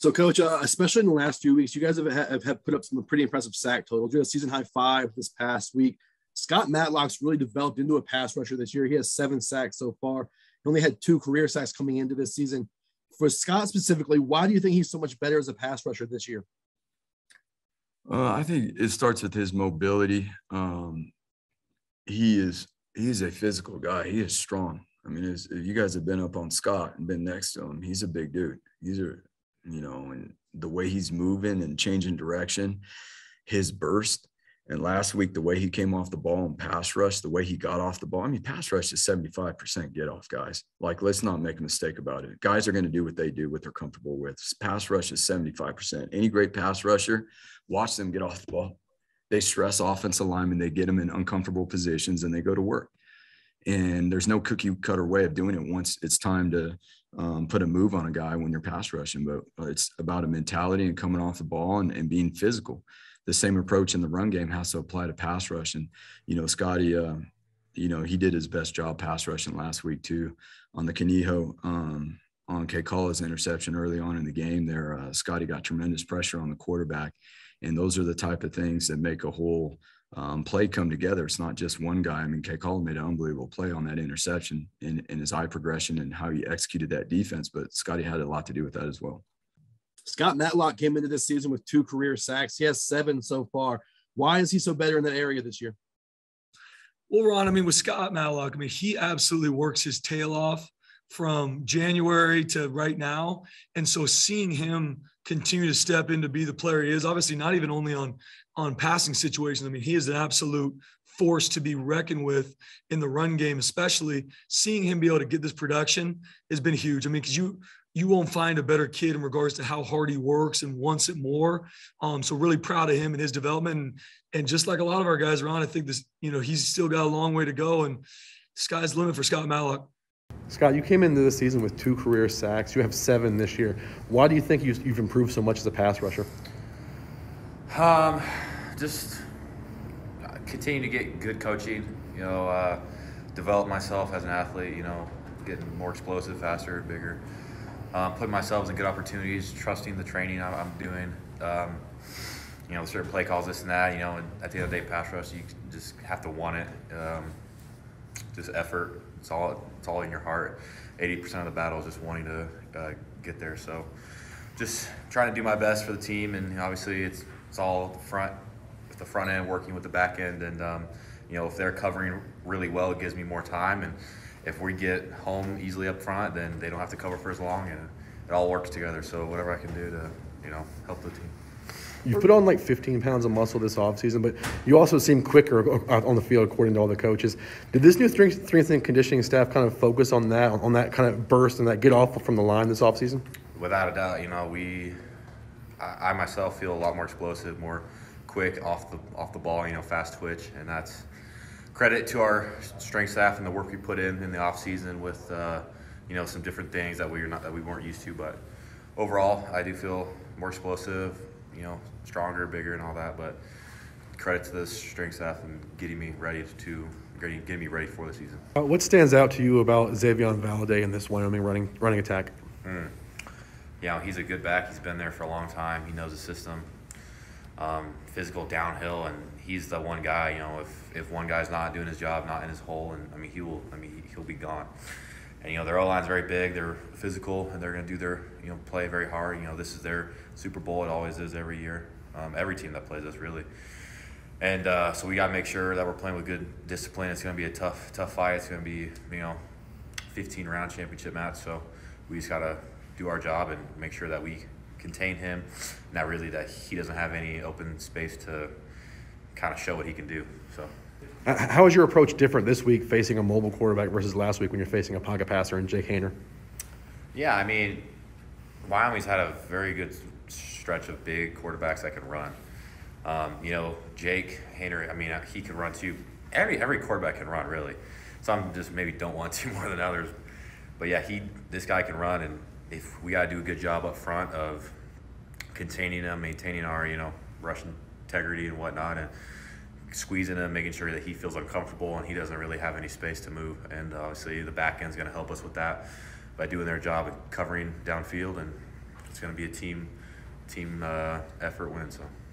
So, Coach, especially in the last few weeks, you guys have put up some pretty impressive sack totals. You had a season-high 5 this past week. Scott Matlock's really developed into a pass rusher this year. He has 7 sacks so far. He only had 2 career sacks coming into this season. For Scott specifically, why do you think he's so much better as a pass rusher this year? I think it starts with his mobility. He's a physical guy. He is strong. I mean, if you guys have been up on Scott and been next to him, he's a big dude. And the way he's moving and changing direction, his burst. And last week, the way he came off the ball and pass rush, the way he got off the ball. I mean, pass rush is 75% get off, guys. Like, let's not make a mistake about it. Guys are going to do what they do, what they're comfortable with. Pass rush is 75%. Any great pass rusher, watch them get off the ball. They stress offensive linemen. They get them in uncomfortable positions, and they go to work. And there's no cookie-cutter way of doing it once it's time to put a move on a guy when you're pass rushing. But it's about a mentality and coming off the ball and being physical. The same approach in the run game has to apply to pass rush. And, Scotty, he did his best job pass rushing last week too on the Conejo, on Kekala's interception early on in the game there. Scotty got tremendous pressure on the quarterback. And those are the type of things that make a whole play come together. It's not just one guy. I mean, Kay Collin made an unbelievable play on that interception in his eye progression and how he executed that defense, but Scotty had a lot to do with that as well. Scott Matlock came into this season with 2 career sacks. He has 7 so far. Why is he so better in that area this year? Well, Ron, with Scott Matlock, he absolutely works his tail off from January to right now. And so seeing him continue to step in to be the player he is, obviously not even only on passing situations. He is an absolute force to be reckoned with in the run game, especially seeing him be able to get this production has been huge. Because you won't find a better kid in regards to how hard he works and wants it more. So really proud of him and his development. And just like a lot of our guys around, I think this, he's still got a long way to go, and the sky's the limit for Scott Matlock. Scott, you came into the season with 2 career sacks. You have 7 this year. Why do you think you've improved so much as a pass rusher? Just continue to get good coaching, develop myself as an athlete, getting more explosive, faster, bigger, putting myself in good opportunities, trusting the training I'm doing, certain play calls, this and that, and at the end of the day, pass rush, you just have to want it, just effort. It's all in your heart. 80% of the battle is just wanting to get there. So just trying to do my best for the team, and obviously it's all the front end, working with the back end, and if they're covering really well, it gives me more time, and if we get home easily up front, then they don't have to cover for as long, and it all works together. So whatever I can do to help the team. You put on 15 pounds of muscle this offseason, but you also seem quicker on the field according to all the coaches. Did this new strength and conditioning staff kind of focus on that, kind of burst and that get off from the line this offseason? Without a doubt, I myself feel a lot more explosive, more quick off the ball, fast twitch, and that's credit to our strength staff and the work we put in the offseason with some different things that we weren't used to. But overall, I do feel more explosive, stronger, bigger, and all that. But credit to the strength staff and getting me ready for the season. What stands out to you about Xavion Valladay and this Wyoming running attack? He's a good back. He's been there for a long time. He knows the system. Physical downhill, and he's the one guy. If one guy's not doing his job, not in his hole, and he'll be gone. And their O-line's very big. They're physical, and they're going to do their play very hard. This is their Super Bowl. It always is every year. Every team that plays us, really. And so we got to make sure that we're playing with good discipline. It's going to be a tough fight. It's going to be 15-round championship match. So we just got to do our job and make sure that we contain him. Not really that he doesn't have any open space to kind of show what he can do. So. How is your approach different this week facing a mobile quarterback versus last week when you're facing a pocket passer and Jake Hayner? Yeah, Wyoming's had a very good stretch of big quarterbacks that can run. Jake Hayner, he can run too. Every quarterback can run, really. Some just maybe don't want to more than others. But, yeah, this guy can run, and if we got to do a good job up front of containing him, maintaining our, rush integrity and whatnot, and squeezing him, making sure that he feels uncomfortable and he doesn't really have any space to move. And obviously the back end's going to help us with that by doing their job and covering downfield, and it's it's going to be a team effort win. So.